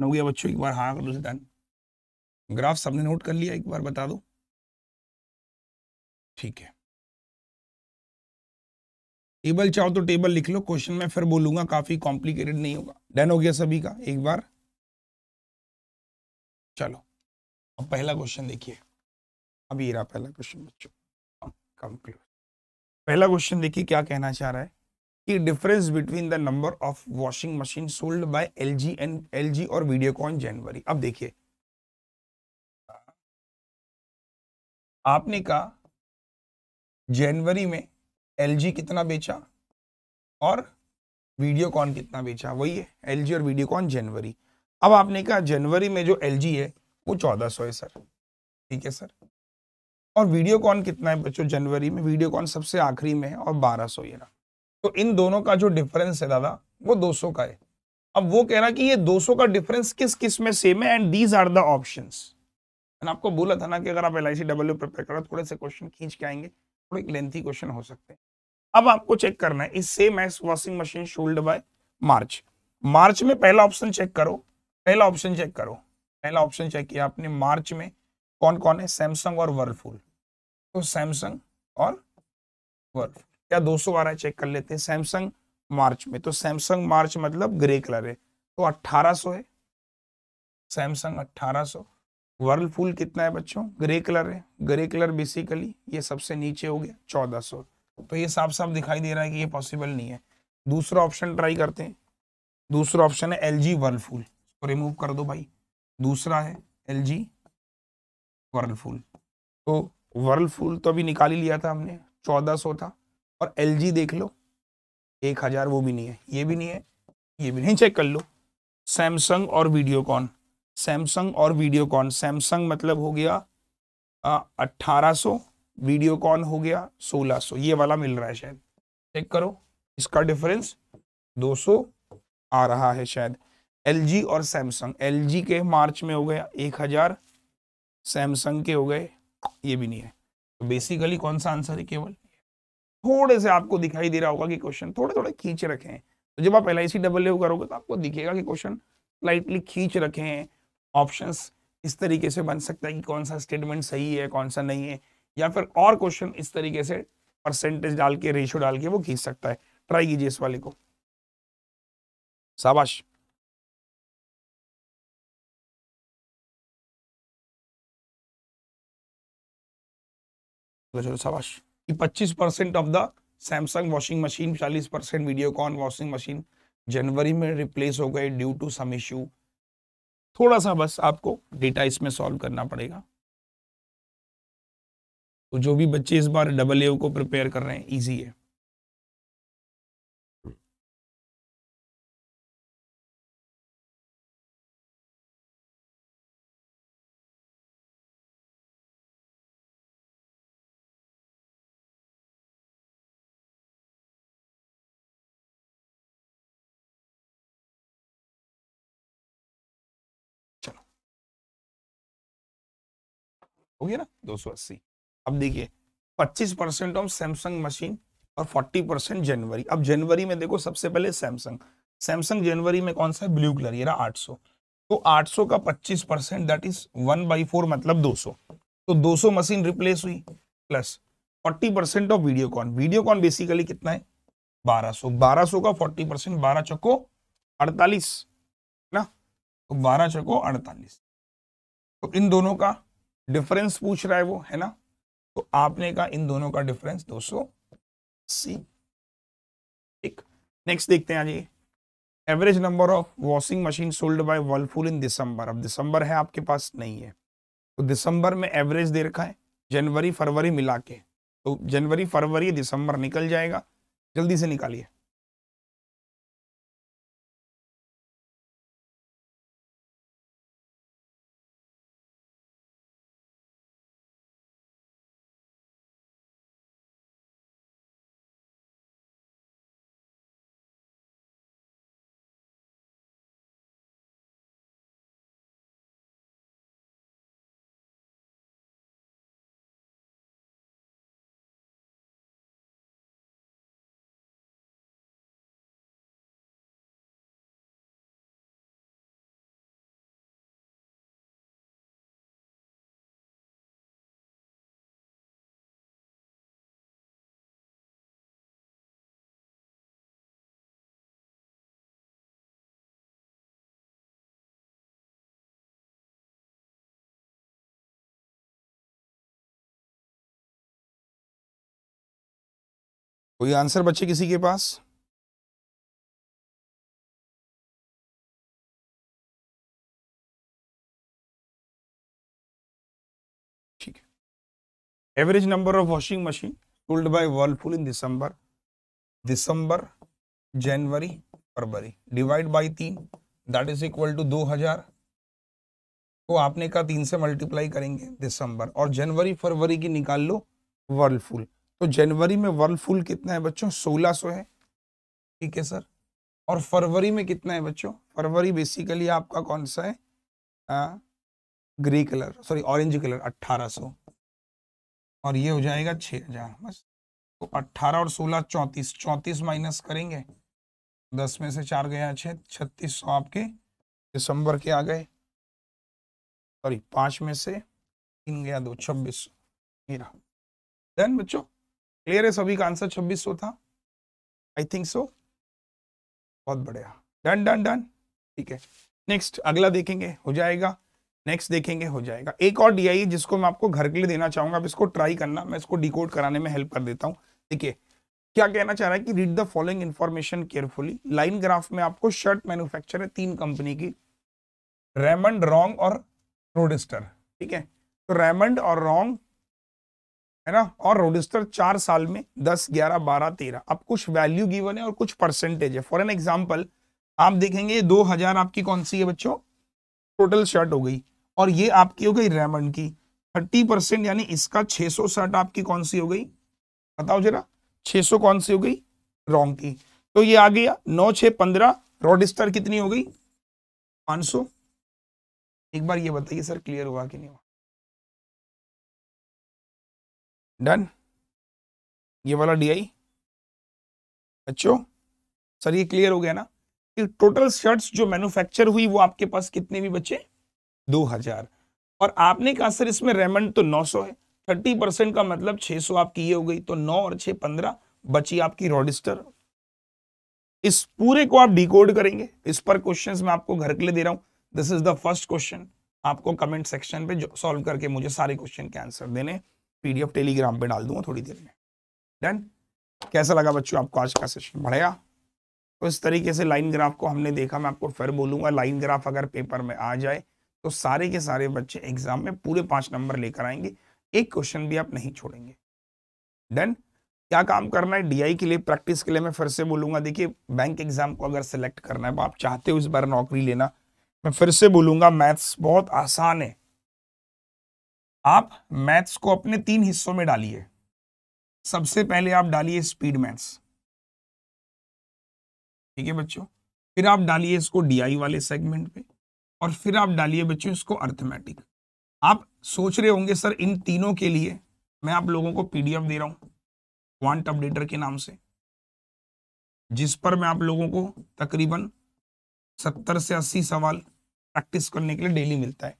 हो गया बच्चों, एक बार हाँ कर दो सिद्धांत, ग्राफ सबने नोट कर लिया, एक बार बता दो, ठीक है। टेबल चाहो तो टेबल लिख लो, क्वेश्चन मैं फिर बोलूंगा काफी कॉम्प्लिकेटेड नहीं होगा। डन हो गया सभी का, एक बार चलो। अब पहला क्वेश्चन देखिए, अब ये रहा पहला क्वेश्चन बच्चों, कंक्लूड। पहला क्वेश्चन देखिए क्या कहना चाह रहा है कि difference between the number of washing machine sold by LG और वीडियोकॉन जनवरी। अब देखिए आपने कहा जनवरी में LG कितना बेचा और वीडियोकॉन कितना बेचा, वही है LG और वीडियोकॉन जनवरी। अब आपने कहा जनवरी में जो LG है वो 1400 है सर, ठीक है सर। और वीडियोकॉन कितना है बच्चों जनवरी में, वीडियोकॉन सबसे आखिरी में है और 1200 ये रहा। तो इन दोनों का जो डिफरेंस है दादा वो 200 का है। अब वो कह रहा कि ये 200 का डिफरेंस किस किस में सेम है and these are the options. मैंने आपको बोला था ना कि अगर आप LICAAO प्रिपेयर करो थोड़े से क्वेश्चन खींच के आएंगे, थोड़े लेंथी क्वेश्चन हो सकते हैं। अब आपको चेक करना है इस same as washing machine sold by March. मार्च में पहला ऑप्शन चेक करो, पहला ऑप्शन चेक करो, पहला ऑप्शन चेक किया आपने मार्च में कौन कौन है, सैमसंग और वर्लपूल। तो सैमसंग और वर्लपूल क्या 200 आ रहा है, चेक कर लेते हैं। सैमसंग मार्च में, तो सैमसंग मार्च मतलब ग्रे कलर है तो 1800 है सैमसंग 1800। वर्लपूल कितना है बच्चों, ग्रे कलर है, ग्रे कलर बेसिकली ये सबसे नीचे हो गया 1400। तो ये साफ साफ दिखाई दे रहा है कि ये पॉसिबल नहीं है। दूसरा ऑप्शन ट्राई करते हैं, दूसरा ऑप्शन है LG वर्लपूल, इसको रिमूव कर दो भाई। दूसरा है LG वर्लपूल, तो वर्लपूल तो अभी निकाल ही लिया था हमने 1400 था। और LG देख लो 1000, वो भी नहीं है, ये भी नहीं है, ये भी नहीं, चेक कर लो। सैमसंग और वीडियोकॉन, सैमसंग और वीडियोकॉन, सैमसंग मतलब हो गया 1800, वीडियोकॉन हो गया 1600, ये वाला मिल रहा है शायद, चेक करो। इसका डिफरेंस 200 आ रहा है शायद LG और सैमसंग। LG के मार्च में हो गया 1000, सैमसंग के हो गए, ये भी नहीं है। तो बेसिकली कौन सा आंसर है, केवल थोड़े से आपको दिखाई दे रहा होगा कि क्वेश्चन थोड़े थोड़े खींच रखे हैं। तो जब आप LICAAO करोगे तो आपको दिखेगा कि क्वेश्चन लाइटली खींच रखे हैं। ऑप्शंस इस तरीके से बन सकता है कि कौन सा स्टेटमेंट सही है कौन सा नहीं है, या फिर और क्वेश्चन इस तरीके से परसेंटेज डाल के रेशियो डाल के वो खींच सकता है। ट्राई कीजिए इस वाले को, शाबाश। चलो शाबाश। 25% of the Samsung washing machine, 40% Videocon washing machine जनवरी में रिप्लेस हो गए ड्यू टू सम इश्यू। थोड़ा सा बस आपको डेटा इसमें सॉल्व करना पड़ेगा। तो जो भी बच्चे इस बार LAAO को प्रिपेयर कर रहे हैं, इजी है। हो गया ना 280। अब देखिए 25% ऑफ सैमसंग मशीन और 40% जनवरी। अब जनवरी में देखो सबसे पहले सैमसंग, सैमसंग जनवरी में कौन सा है, ब्लू कलर, ये रहा 800। तो 800 का 25% दैट इज 1/4 मतलब 200। तो 200 मशीन रिप्लेस हुई plus 40% of Videocon. Videocon basically कितना है 1200, 1200 का 40%, 12 चौको 48 ना, तो 12 चौको 48। तो इन दोनों का डिफरेंस पूछ रहा है वो, है ना। तो आपने कहा इन दोनों का डिफरेंस 280। ठीक, नेक्स्ट देखते हैं। आज ये average number of washing machine sold by Whirlpool in December. अब दिसंबर है आपके पास, नहीं है, तो दिसंबर में एवरेज दे रखा है जनवरी फरवरी मिला के। तो जनवरी फरवरी दिसंबर निकल जाएगा, जल्दी से निकालिए। कोई आंसर बच्चे किसी के पास? ठीक है, average number of washing machine sold by Whirlpool in December, दिसंबर जनवरी फरवरी divide by 3 that is equal to 2000। तो आपने कहा 3 से मल्टीप्लाई करेंगे दिसंबर, और जनवरी फरवरी की निकाल लो वर्लपूल। तो जनवरी में वर्लपूल कितना है बच्चों 1600 है, ठीक है सर। और फरवरी में कितना है बच्चों, फरवरी बेसिकली आपका कौन सा है grey colour sorry orange colour 1800, और ये हो जाएगा 6000 बस। तो 18 और 16 34, 34 माइनस करेंगे 10 में से 4 गया 6, 3600 आपके दिसंबर के आ गए, सॉरी 5 में से 3 गया 2, 2600 मेरा। देन बच्चों क्लियर है सभी का आंसर 2600 था आई थिंक सो, बहुत बढ़िया, डन डन डन, ठीक है। नेक्स्ट अगला देखेंगे हो जाएगा, नेक्स्ट देखेंगे हो जाएगा। एक और DIE जिसको मैं आपको घर के लिए देना चाहूंगा, आप इसको ट्राई करना, मैं इसको डिकोड कराने में हेल्प कर देता हूं। देखिए क्या कहना चाह रहा है कि read the following information carefully. Line graph में आपको शर्ट मैन्युफैक्चर है 3 कंपनी की, रेमंड, रॉन्ग और रोडस्टर, ठीक है। तो रेमंड और रॉन्ग है ना और रोडस्टर 4 साल में 10, 11, 12, 13, अब कुछ वैल्यू गिवन है और कुछ परसेंटेज है। फॉर एन एग्जाम्पल आप देखेंगे 2000 आपकी कौन सी है बच्चों टोटल शर्ट हो गई, और ये आपकी हो गई रेमंड की 30% यानी इसका 600 शर्ट आपकी कौन सी हो गई, बताओ जरा 600 कौन सी हो गई रॉन्ग की। तो ये आ गया 9, 6, 15, रोडस्टर कितनी हो गई 500। एक बार ये बताइए सर क्लियर हुआ कि नहीं हुआ, डन ये वाला DI बच्चों। सर ये क्लियर हो गया ना कि टोटल शर्ट्स जो मैन्युफैक्चर हुई वो आपके पास कितने भी बचे 2000, और आपने कहा सर इसमें रेमंड तो 900 है, 30% का मतलब 600 आपकी ये हो गई, तो 9 और 6, 15 बची आपकी रॉडस्टर। इस पूरे को आप डिकोड करेंगे, इस पर क्वेश्चंस मैं आपको घर के लिए दे रहा हूँ। This is the first question, आपको कमेंट सेक्शन पे सॉल्व करके मुझे सारे क्वेश्चन के आंसर देने, PDF टेलीग्राम पे डाल दूंगा थोड़ी देर में। डन, कैसा लगा बच्चों आपको आज का सेशन, बढ़िया। तो इस तरीके से लाइन ग्राफ को हमने देखा, मैं आपको फिर बोलूंगा लाइन ग्राफ अगर पेपर में आ जाए तो सारे के सारे बच्चे एग्जाम में पूरे 5 नंबर लेकर आएंगे, एक क्वेश्चन भी आप नहीं छोड़ेंगे। डन, क्या काम करना है DI के लिए, प्रैक्टिस के लिए मैं फिर से बोलूंगा। देखिए बैंक एग्जाम को अगर सेलेक्ट करना है, आप चाहते हो इस बार नौकरी लेना, मैं फिर से बोलूंगा मैथ्स बहुत आसान है। आप मैथ्स को अपने 3 हिस्सों में डालिए। सबसे पहले आप डालिए स्पीड मैथ्स, ठीक है बच्चों, फिर आप डालिए इसको DI वाले सेगमेंट पे, और फिर आप डालिए बच्चों इसको अर्थमेटिक। आप सोच रहे होंगे सर इन तीनों के लिए मैं आप लोगों को PDF दे रहा हूं क्वांट ऑडिटर के नाम से, जिस पर मैं आप लोगों को तकरीबन 70 से 80 सवाल प्रैक्टिस करने के लिए डेली मिलता है।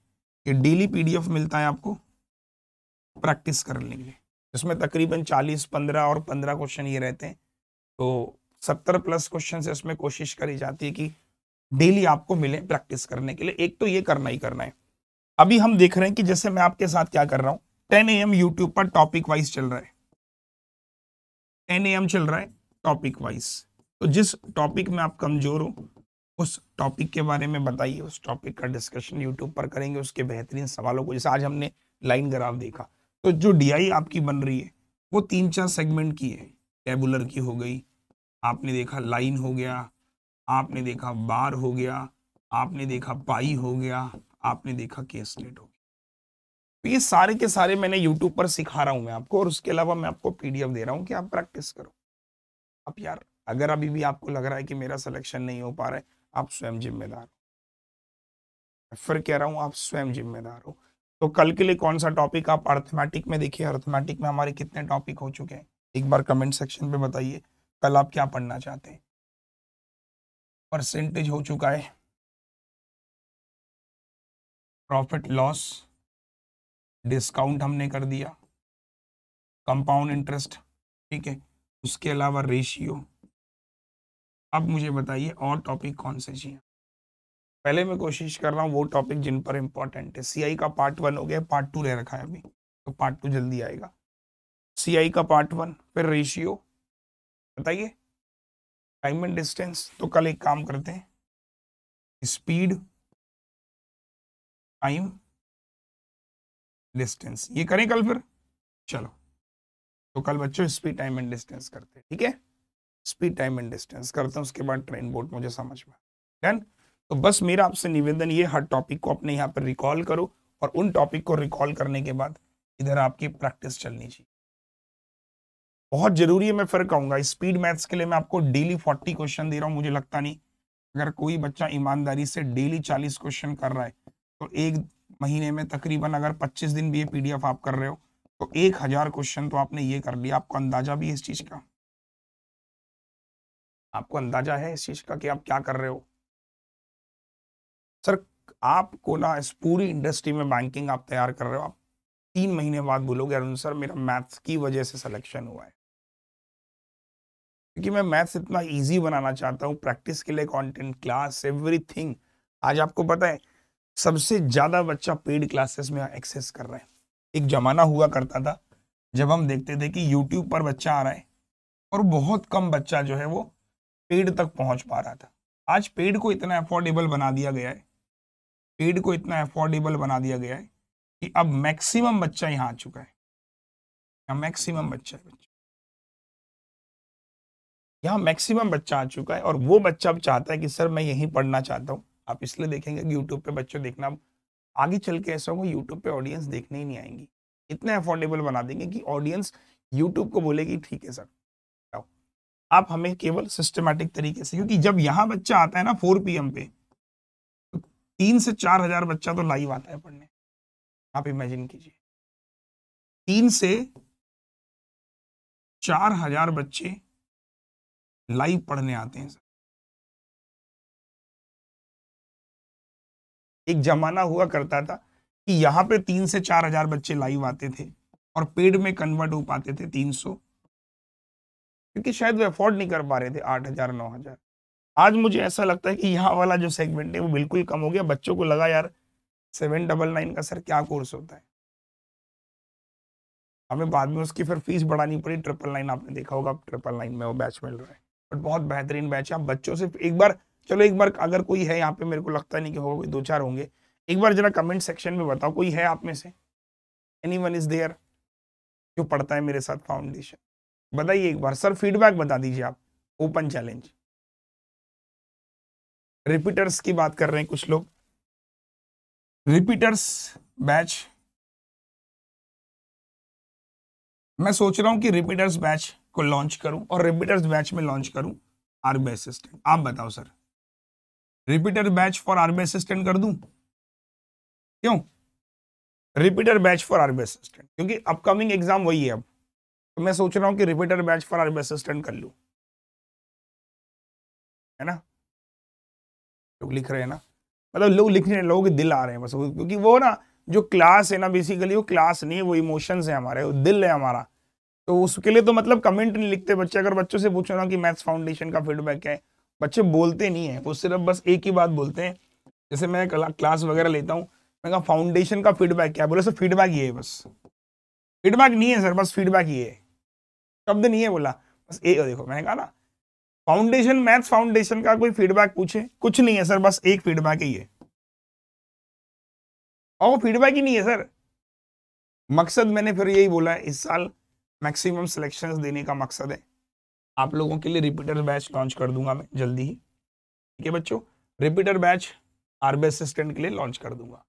ये डेली PDF मिलता है आपको प्रैक्टिस करने के लिए, जिसमें तकरीबन 40, 15 और 15 क्वेश्चन ये रहते हैं। तो 70+ क्वेश्चन से इसमें कोशिश करी जाती है कि डेली आपको मिले प्रैक्टिस करने के लिए। एक तो ये करना ही करना है। अभी हम देख रहे हैं कि जैसे मैं आपके साथ क्या कर रहा हूं, 10 AM YouTube पर टॉपिक वाइज चल रहा है, 10 AM चल रहा है टॉपिक वाइज। तो जिस टॉपिक में आप कमजोर हो उस टॉपिक के बारे में बताइए, उस टॉपिक का डिस्कशन YouTube पर करेंगे, उसके बेहतरीन सवालों को, जैसे आज हमने लाइन ग्राफ देखा। तो जो DI आपकी बन रही है वो 3-4 सेगमेंट की है, टेबुलर की हो गई, आपने देखा लाइन हो गया, आपने देखा बार हो गया, आपने देखा पाई हो गया, आपने देखा केसलेट हो गया। तो ये सारे के सारे मैंने YouTube पर सिखा रहा हूं मैं आपको, और उसके अलावा मैं आपको PDF दे रहा हूं कि आप प्रैक्टिस करो। आप यार अगर अभी भी आपको लग रहा है कि मेरा सिलेक्शन नहीं हो पा रहा है, आप स्वयं जिम्मेदार हो, फिर कह रहा हूं आप स्वयं जिम्मेदार हो। तो कल के लिए कौन सा टॉपिक, आप अर्थमेटिक में देखिए, अर्थमेटिक में हमारे कितने टॉपिक हो चुके हैं, एक बार कमेंट सेक्शन पे बताइए कल आप क्या पढ़ना चाहते हैं। परसेंटेज हो चुका है, प्रॉफिट लॉस, डिस्काउंट हमने कर दिया, कंपाउंड इंटरेस्ट, ठीक है, उसके अलावा रेशियो। अब मुझे बताइए और टॉपिक कौन से चाहिए। पहले मैं कोशिश कर रहा हूँ वो टॉपिक जिन पर इम्पोर्टेंट है। CI का पार्ट 1 हो गया, पार्ट 2 रह रखा है अभी, तो पार्ट 2 जल्दी आएगा। CI का पार्ट 1, फिर रेशियो बताइए, टाइम एंड डिस्टेंस। तो कल एक काम करते हैं, स्पीड, टाइम, डिस्टेंस, ये करें कल फिर, चलो। तो कल बच्चों स्पीड, टाइम एंड डिस्टेंस करते हैं, ठीक है, स्पीड, टाइम एंड डिस्टेंस करते हैं, उसके बाद ट्रेन बोर्ड मुझे समझ में। डन, तो बस मेरा आपसे निवेदन ये, हर टॉपिक को अपने यहाँ पर रिकॉल करो और उन टॉपिक को रिकॉल करने के बाद इधर आपकी प्रैक्टिस चलनी चाहिए। बहुत जरूरी है, मैं फिर कहूँगा स्पीड मैथ्स के लिए मैं आपको डेली 40 क्वेश्चन दे रहा हूँ। मुझे लगता नहीं अगर कोई बच्चा ईमानदारी से डेली 40 क्वेश्चन कर रहा है तो एक महीने में तकरीबन अगर 25 दिन भी ये पीडीएफ आप कर रहे हो तो 1000 क्वेश्चन तो आपने ये कर लिया। आपको अंदाजा भी इस चीज़ का, आपको अंदाजा है इस चीज़ का कि आप क्या कर रहे हो। सर आपको ना इस पूरी इंडस्ट्री में बैंकिंग आप तैयार कर रहे हो, आप 3 महीने बाद बोलोगे अरुण सर मेरा मैथ्स की वजह से सिलेक्शन हुआ है, क्योंकि मैं मैथ्स इतना इजी बनाना चाहता हूँ। प्रैक्टिस के लिए कंटेंट, क्लास, एवरीथिंग। आज आपको पता है सबसे ज़्यादा बच्चा पेड क्लासेस में एक्सेस कर रहा है। एक ज़माना हुआ करता था जब हम देखते थे कि यूट्यूब पर बच्चा आ रहा है और बहुत कम बच्चा जो है वो पेड तक पहुँच पा रहा था। आज पेड को इतना अफोर्डेबल बना दिया गया है, पेड को इतना अफोर्डेबल बना दिया गया है कि अब मैक्सिमम बच्चा यहाँ आ चुका है। मैक्सिमम बच्चा यहाँ मैक्सिमम बच्चा आ चुका है और वो बच्चा अब चाहता है कि सर मैं यहीं पढ़ना चाहता हूँ। आप इसलिए देखेंगे कि यूट्यूब पे बच्चों देखना, आगे चल के ऐसा होगा यूट्यूब पे ऑडियंस देखने ही नहीं आएंगी। इतना अफोर्डेबल बना देंगे कि ऑडियंस यूट्यूब को बोलेगी ठीक है सर आप हमें केवल सिस्टमेटिक तरीके से, क्योंकि जब यहाँ बच्चा आता है ना 4 PM पे तो 3 से 4 हज़ार बच्चा तो लाइव आता है पढ़ने। आप इमेजिन कीजिए 3 से 4 हज़ार बच्चे लाइव पढ़ने आते हैं। एक जमाना हुआ करता था कि यहाँ पे 3 से 4 हज़ार बच्चे लाइव आते थे और पेड में कन्वर्ट हो पाते थे 300, क्योंकि शायद वो अफोर्ड नहीं कर पा रहे थे 8,000 9,000। आज मुझे ऐसा लगता है कि यहाँ वाला जो सेगमेंट है वो बिल्कुल कम हो गया। बच्चों को लगा यार 799 का सर क्या कोर्स होता है, हमें बाद में उसकी फिर फीस बढ़ानी पड़ी। 999 आपने देखा होगा 999 में वो बैच मिल रहा है, बट बहुत बेहतरीन बैच है। आप बच्चों से एक बार, चलो एक बार अगर कोई है यहाँ पे, मेरे को लगता नहीं कि होगा, कोई 2-4 होंगे, एक बार जरा कमेंट सेक्शन में बताओ कोई है आप में से, एनीवन इज देयर जो पढ़ता है मेरे साथ फाउंडेशन? बताइए एक बार सर, फीडबैक बता दीजिए। आप ओपन चैलेंज, रिपीटर्स की बात कर रहे हैं कुछ लोग, रिपीटर्स बैच। मैं सोच रहा हूं कि रिपीटर्स बैच को लॉन्च करूं और रिपीटर्स बैच में लॉन्च करूं आरबीआई असिस्टेंट। आप बताओ sir repeater batch for RBI assistant कर दूं? क्यों repeater batch for RBI assistant? क्योंकि अपकमिंग एग्जाम वही है अब, तो मैं सोच रहा हूं कि repeater batch for RBI assistant कर लूं, है ना? लोग लिख रहे हैं ना, मतलब लोग लिख रहे हैं, लोगों के दिल आ रहे हैं बस, क्योंकि वो ना जो क्लास है ना बेसिकली वो क्लास नहीं है, वो इमोशंस है हमारे, वो दिल है हमारा। तो उसके लिए तो मतलब कमेंट नहीं लिखते बच्चे। अगर बच्चों से पूछो ना कि मैथ्स फाउंडेशन का फीडबैक है, बच्चे बोलते नहीं है, वो सिर्फ बस एक ही बात बोलते हैं। जैसे मैं क्लास वगैरह लेता हूँ, मैं कहा फाउंडेशन का फीडबैक क्या, बोले सर फीडबैक ये है बस, फीडबैक नहीं है सर, बस फीडबैक ये है, शब्द नहीं है बोला बस एक। देखो मैंने कहा ना फाउंडेशन, मैथ्स फाउंडेशन का कोई फीडबैक पूछे, कुछ नहीं है सर, बस एक फीडबैक ही है, और वो फीडबैक ही नहीं है सर। मकसद मैंने फिर यही बोला है, इस साल मैक्सिमम सिलेक्शंस देने का मकसद है। आप लोगों के लिए रिपीटर बैच लॉन्च कर दूंगा मैं जल्दी ही, ठीक है बच्चों? रिपीटर बैच आरबीआई असिस्टेंट के लिए लॉन्च कर दूंगा,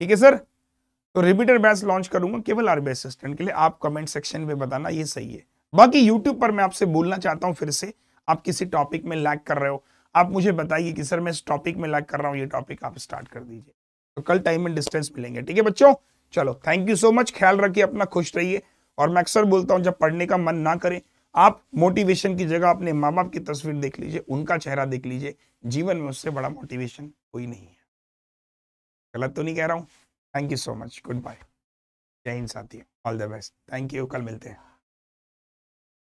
ठीक है सर? तो रिपीटर बैच लॉन्च करूंगा केवल आरबीआई असिस्टेंट के लिए। आप कमेंट सेक्शन में बताना ये सही है। बाकी यूट्यूब पर मैं आपसे बोलना चाहता हूँ फिर से, आप किसी टॉपिक में लैग कर रहे हो, आप मुझे बताइए कि सर मैं इस टॉपिक में लैग कर रहा हूँ, ये टॉपिक आप स्टार्ट कर दीजिए। तो कल टाइम एंड डिस्टेंस मिलेंगे, ठीक है बच्चों? चलो थैंक यू सो मच, ख्याल रखिए अपना, खुश रहिए। और मैं अक्सर बोलता हूँ जब पढ़ने का मन ना करे, आप मोटिवेशन की जगह अपने माँ बाप की तस्वीर देख लीजिए, उनका चेहरा देख लीजिए, जीवन में उससे बड़ा मोटिवेशन कोई नहीं है। गलत तो नहीं कह रहा हूँ। Thank you so much, good bye, जय हिंद साथियों, all the best, thank you, कल मिलते हैं।